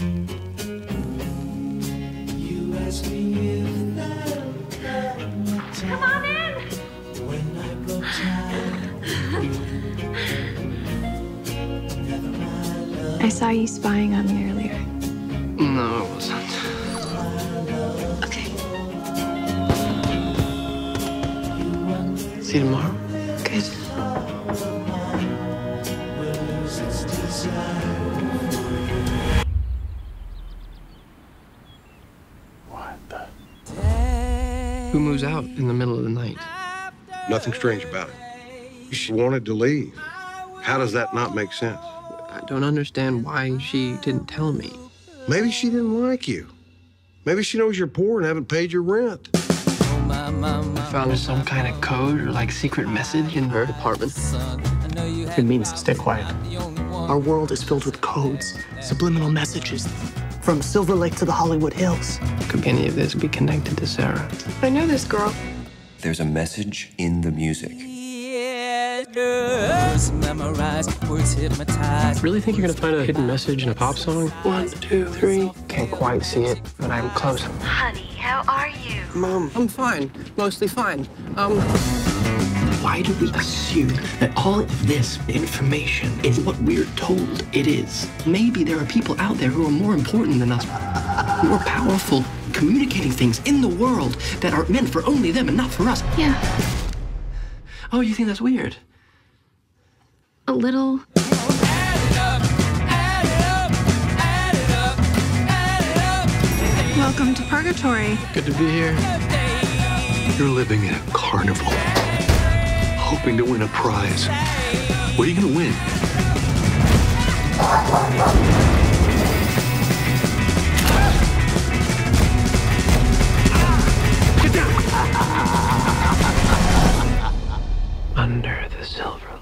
You asked me if that come on in. When I broke down, I saw you spying on me earlier. No, it wasn't. Okay. See you tomorrow. Good. What the? Who moves out in the middle of the night? Nothing strange about it. She wanted to leave. How does that not make sense? I don't understand why she didn't tell me. Maybe she didn't like you. Maybe she knows you're poor and haven't paid your rent. I found some kind of code or like secret message in her apartment. It means stay quiet. Our world is filled with codes, subliminal messages, from Silver Lake to the Hollywood Hills. Could any of this be connected to Sarah? I know this girl. There's a message in the music. Really think you're gonna find a hidden message in a pop song? 1, 2, 3. Can't quite see it, but I'm close. Honey, how are you? Mom, I'm fine. Mostly fine. Why do we assume that all of this information is what we're told it is? Maybe there are people out there who are more important than us, more powerful, communicating things in the world that are meant for only them and not for us. Yeah. Oh, you think that's weird? A little. Welcome to Purgatory. Good to be here. You're living in a carnival, hoping to win a prize. What are you gonna win? Get down! Under the silver.